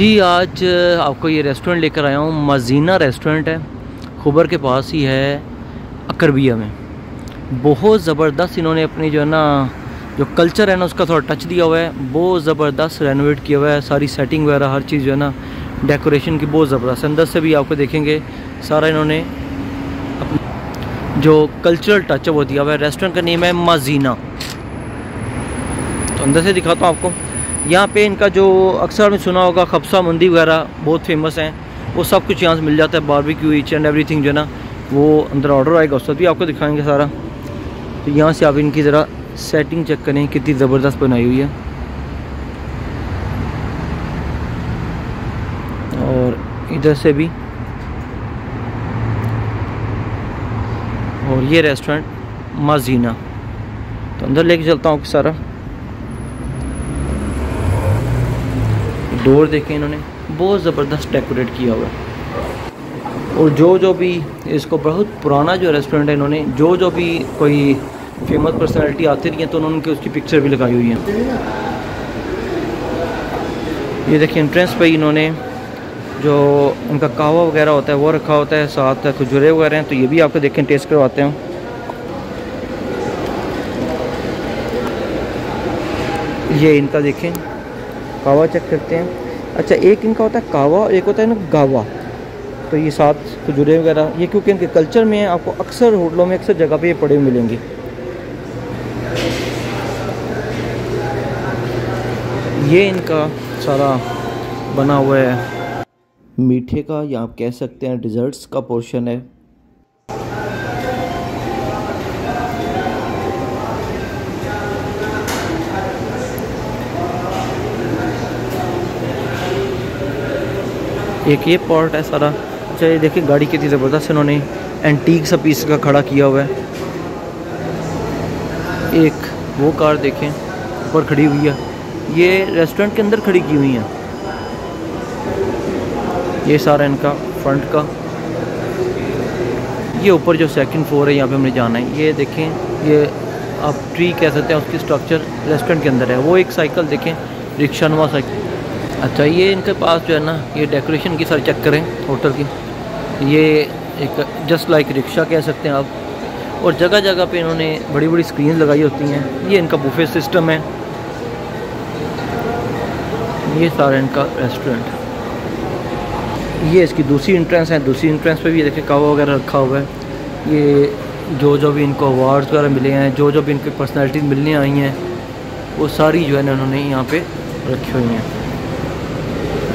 जी आज आपको ये रेस्टोरेंट लेकर आया हूँ। मज़ीना रेस्टोरेंट है, खुबर के पास ही है, अखरबिया में। बहुत ज़बरदस्त इन्होंने अपनी जो है ना जो कल्चर है ना उसका थोड़ा टच दिया हुआ है। बहुत ज़बरदस्त रेनोवेट किया हुआ है, सारी सेटिंग वगैरह हर चीज़ जो है ना डेकोरेशन की बहुत ज़बरदस्त। अंदर से भी आपको देखेंगे सारा इन्होंने जो कल्चरल टच है वो दिया हुआ है। रेस्टोरेंट का नेम है मज़ीना। तो अंदर से दिखाता हूँ आपको। यहाँ पे इनका जो अक्सर में सुना होगा खब्सा मंदी वगैरह बहुत फेमस हैं, वो सब कुछ यहाँ से मिल जाता है। बारबेक्यू ईच एंड एवरीथिंग जो है ना वो अंदर ऑर्डर आएगा उससे भी आपको दिखाएंगे सारा। तो यहाँ से आप इनकी ज़रा सेटिंग चेक करें कितनी ज़बरदस्त बनाई हुई है। और इधर से भी, और ये रेस्टोरेंट मज़ीना। तो अंदर लेके चलता हूँ आपको सारा। डोर देखें, इन्होंने बहुत ज़बरदस्त डेकोरेट किया हुआ है। और जो भी इसको बहुत पुराना जो रेस्टोरेंट है, इन्होंने जो भी कोई फेमस पर्सनालिटी आती रही है तो उन्होंने उसकी पिक्चर भी लगाई हुई है। ये देखिए एंट्रेंस पे इन्होंने जो उनका कहवा वगैरह होता है वो रखा होता है, साथ खजूरे वगैरह हैं। तो ये भी आपको देखें टेस्ट करवाते हैं। ये इनका देखें कावा चेक करते हैं। अच्छा, एक इनका होता है कावा, एक होता है ना गावा। तो ये साथ खजूरे वगैरह ये क्योंकि इनके कल्चर में आपको अक्सर होटलों में अक्सर जगह पे ये पड़े मिलेंगे। ये इनका सारा बना हुआ है मीठे का, या आप कह सकते हैं डिज़र्ट्स का पोर्शन है। एक ये पॉट है सारा। अच्छा ये देखिए गाड़ी कितनी ज़बरदस्त इन्होंने एंटीक सा पीस का खड़ा किया हुआ है। एक वो कार देखें ऊपर खड़ी हुई है, ये रेस्टोरेंट के अंदर खड़ी की हुई है। ये सारा इनका फ्रंट का, ये ऊपर जो सेकंड फ्लोर है यहाँ पे हमने जाना है। ये देखें, ये आप ट्री कह सकते हैं, उसकी स्ट्रक्चर रेस्टोरेंट के अंदर है। वो एक साइकिल देखें, रिक्शा नुमा साइकिल। अच्छा ये इनके पास जो है ना ये डेकोरेशन की सारी चेक करें होटल की। ये एक जस्ट लाइक रिक्शा कह सकते हैं आप। और जगह जगह पे इन्होंने बड़ी बड़ी स्क्रीन लगाई होती हैं। ये इनका बुफे सिस्टम है। ये सारा इनका रेस्टोरेंट। ये इसकी दूसरी एंट्रेंस है। दूसरी एंट्रेंस पे भी देखिए कावा वगैरह रखा हुआ है। ये जो भी इनको अवार्ड्स वगैरह मिले हैं, जो भी इनकी पर्सनैलिटी मिलने आई हैं, वो सारी जो है ना उन्होंने यहाँ पर रखी हुई हैं।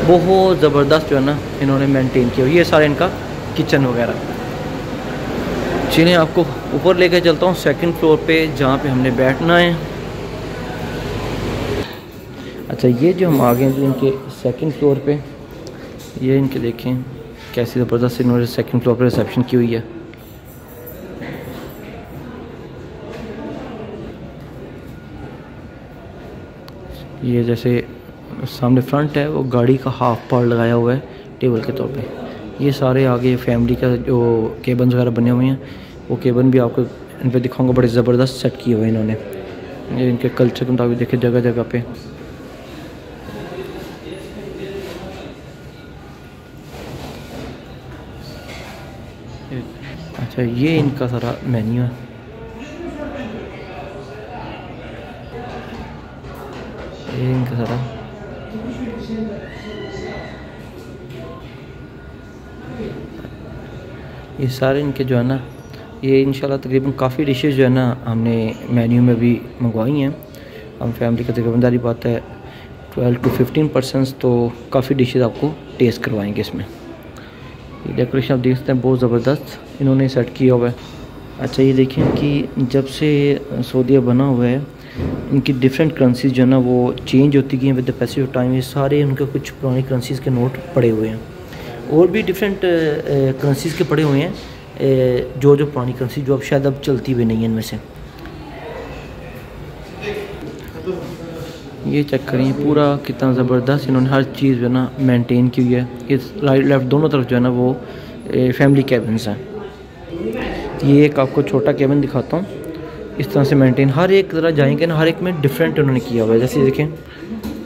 बहुत ज़बरदस्त जो है ना इन्होंने मेंटेन किया। ये सारे इनका किचन वगैरह। चलिए आपको ऊपर लेकर चलता हूँ सेकंड फ्लोर पे जहाँ पे हमने बैठना है। अच्छा ये जो हम आ गए हैं इनके सेकंड फ्लोर पे। ये इनके देखें कैसी ज़बरदस्त इन्होंने सेकंड फ्लोर पे रिसेप्शन की हुई है। ये जैसे सामने फ्रंट है वो गाड़ी का हाफ पार्ट लगाया हुआ है टेबल के तौर पे। ये सारे आगे फैमिली का जो केबन वगैरह बने हुए हैं वो केबन भी आपको इन पर दिखाऊंगा। बड़े ज़बरदस्त सेट किए हुए हैं इन्होंने। ये इनके कल्चर के मुताबिक देखे जगह जगह पे। अच्छा ये इनका सारा मेन्यू है। ये इनका सारा ये सारे इनके जो है ना ये इंशाल्लाह तकरीबन काफ़ी डिशेज़ जो है ना हमने मेन्यू में भी मंगवाई हैं। हम फैमिली का तकरीबनदारी बात है 12 to 15 पर्सनस, तो काफ़ी डिशेज़ आपको टेस्ट करवाएंगे। इसमें ये डेकोरेशन आप देख सकते हैं बहुत ज़बरदस्त इन्होंने सेट किया हुआ है। अच्छा ये देखें कि जब से सऊदीया बना हुआ है इनकी डिफरेंट करेंसीज जो है ना वो चेंज होती गई हैं with the passage of time. ये सारे उनके कुछ पुराने करेंसीज़ के नोट पड़े हुए हैं और भी डिफरेंट करेंसीज़ के पड़े हुए हैं, जो पुरानी करेंसी जो अब शायद अब चलती भी नहीं है इनमें से। ये चेक करें पूरा कितना ज़बरदस्त इन्होंने हर चीज़ जो है ना मेनटेन की हुई है। इस राइट लेफ्ट दोनों तरफ जो है ना वो फैमिली कैबिन्स हैं। ये एक आपको छोटा केबिन दिखाता हूँ। इस तरह से मेंटेन हर एक ज़रा जाएंगे ना हर एक में डिफरेंट उन्होंने किया हुआ है। जैसे देखें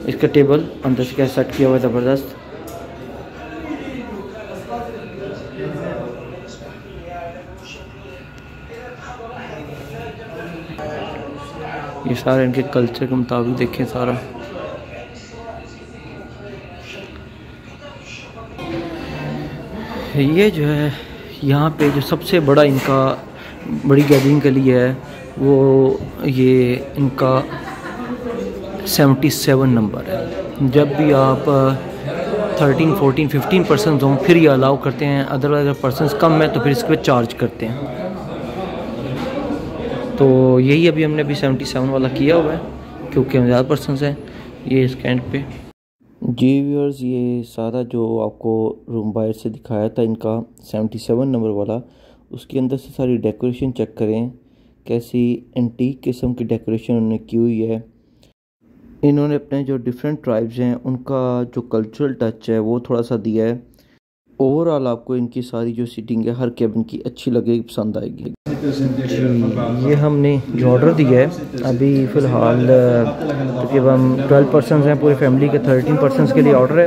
इसका टेबल अंदर से क्या सेट किया हुआ है ज़बरदस्त। ये सारे इनके कल्चर के मुताबिक देखें सारा। ये जो है यहाँ पे जो सबसे बड़ा इनका बड़ी गैदरिंग के लिए है वो ये इनका 77 नंबर है। जब भी आप 13, 14, 15% जोन फिर ये अलाउ करते हैं, अदरवाइज अगर पर्सनस कम है तो फिर इस पर चार्ज करते हैं। तो यही अभी हमने अभी 77 वाला किया हुआ है क्योंकि हम ज़्यादा पर्सनस हैं। ये इस कैंट पे जी व्यूअर्स, ये सारा जो आपको रूम बाहर से दिखाया था इनका 77 नंबर वाला, उसके अंदर से सारी डेकोरेशन चेक करें कैसी एंटीक किस्म की डेकोरेशन उन्होंने की हुई है। इन्होंने अपने जो डिफरेंट ट्राइब्स हैं उनका जो कल्चरल टच है वो थोड़ा सा दिया है। ओवरऑल आपको इनकी सारी जो सीटिंग है हर केबिन की अच्छी लगेगी, पसंद आएगी। ये हमने जो ऑर्डर दिया है अभी फ़िलहाल तकरीबन 12% हैं पूरी फैमिली के, 13% के लिए ऑर्डर है।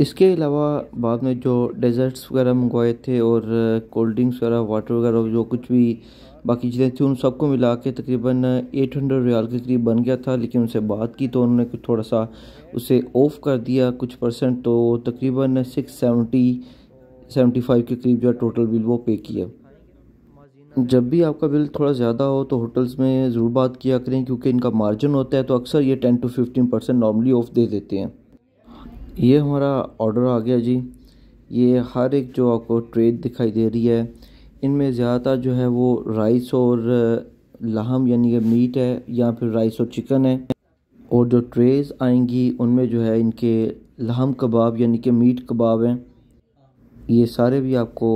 इसके अलावा बाद में जो डेजर्ट्स वगैरह मंगवाए थे और कोल्ड ड्रिंक्स वगैरह, वाटर वगैरह जो कुछ भी बाकी चीज़ें थी, उन सबको मिला के तकरीबन 800 रियाल के करीब बन गया था। लेकिन उनसे बात की तो उन्होंने कुछ थोड़ा सा उसे ऑफ कर दिया कुछ परसेंट, तो तकरीबन 675 के करीब जो टोटल बिल वो पे किया। जब भी आपका बिल थोड़ा ज़्यादा हो तो होटल्स में ज़रूर बात किया करें क्योंकि इनका मार्जिन होता है, तो अक्सर ये 10 से 15% नॉर्मली ऑफ दे देते हैं। ये हमारा ऑर्डर आ गया जी। ये हर एक जो आपको ट्रे दिखाई दे रही है इनमें ज़्यादातर जो है वो राइस और लाहम यानी कि मीट है या फिर राइस और चिकन है, और जो ट्रेज़ आएंगी उनमें जो है इनके लाहम कबाब यानी कि मीट कबाब हैं। ये सारे भी आपको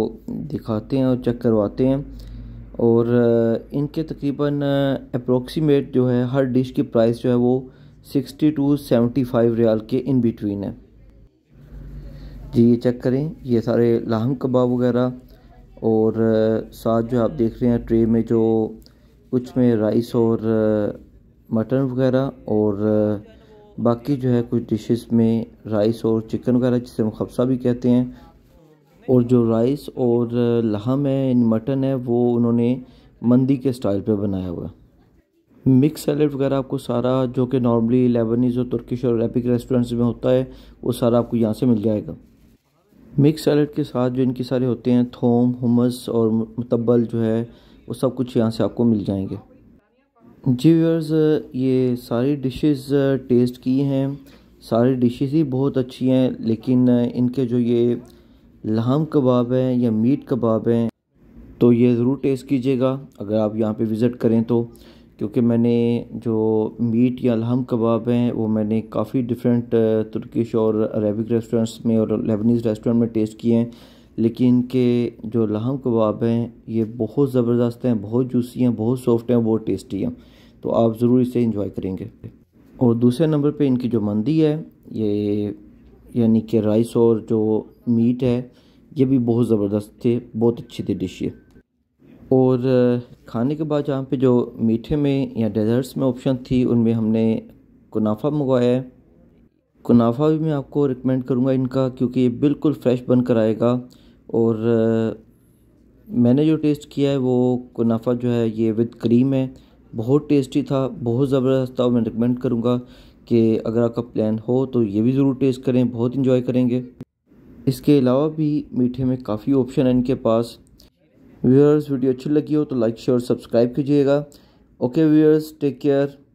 दिखाते हैं और चेक करवाते हैं, और इनके तकरीबन अप्रोक्सीमेट जो है हर डिश की प्राइस जो है वो 60 से 75 रियाल के इन बिटवीन है जी। ये चेक करें, ये सारे लाहम कबाब वगैरह, और साथ जो आप देख रहे हैं ट्रे में जो कुछ में राइस और मटन वगैरह, और बाकी जो है कुछ डिशेस में राइस और चिकन वगैरह जिसे हम खब्सा भी कहते हैं। और जो राइस और लहम है, मटन है, वो उन्होंने मंदी के स्टाइल पे बनाया हुआ है। मिक्स सैलड वगैरह आपको सारा जो कि नॉर्मली लेबनीज़ और तुर्किश और अरबिक रेस्टोरेंट्स में होता है वो सारा आपको यहाँ से मिल जाएगा। मिक्स सैलड के साथ जो इनके सारे होते हैं थोम, हुमस और मुतब्बल जो है वो सब कुछ यहाँ से आपको मिल जाएंगे। जी व्यूअर्स, ये सारी डिशेस टेस्ट की हैं, सारी डिशेस ही बहुत अच्छी हैं, लेकिन इनके जो ये लहम कबाब हैं या मीट कबाब हैं तो ये ज़रूर टेस्ट कीजिएगा अगर आप यहाँ पे विज़िट करें तो, क्योंकि मैंने जो मीट या लहम कबाब हैं वो मैंने काफ़ी डिफरेंट तुर्किश और अरेबिक रेस्टोरेंट्स में और लेबनीज़ रेस्टोरेंट में टेस्ट किए हैं, लेकिन इनके जो लहम कबाब हैं ये बहुत ज़बरदस्त हैं, बहुत जूसी हैं, बहुत सॉफ्ट हैं, बहुत टेस्टी हैं, तो आप ज़रूर इसे इंजॉय करेंगे। और दूसरे नंबर पर इनकी जो मंदी है ये यानी कि राइस और जो मीट है ये भी बहुत ज़बरदस्त थे, बहुत अच्छी थी डिश ये। और खाने के बाद जहाँ पे जो मीठे में या डेजर्ट्स में ऑप्शन थी उनमें हमने कुनाफा मंगवाया है। कुनाफा भी मैं आपको रिकमेंड करूँगा इनका क्योंकि ये बिल्कुल फ्रेश बनकर आएगा, और मैंने जो टेस्ट किया है वो कुनाफा जो है ये विद क्रीम है, बहुत टेस्टी था, बहुत ज़बरदस्त था। मैं रिकमेंड करूँगा कि अगर आपका प्लान हो तो ये भी ज़रूर टेस्ट करें, बहुत इन्जॉय करेंगे। इसके अलावा भी मीठे में काफ़ी ऑप्शन है इनके पास। व्यूअर्स, वीडियो अच्छी लगी हो तो लाइक, शेयर, सब्सक्राइब कीजिएगा। Okay viewers, take care.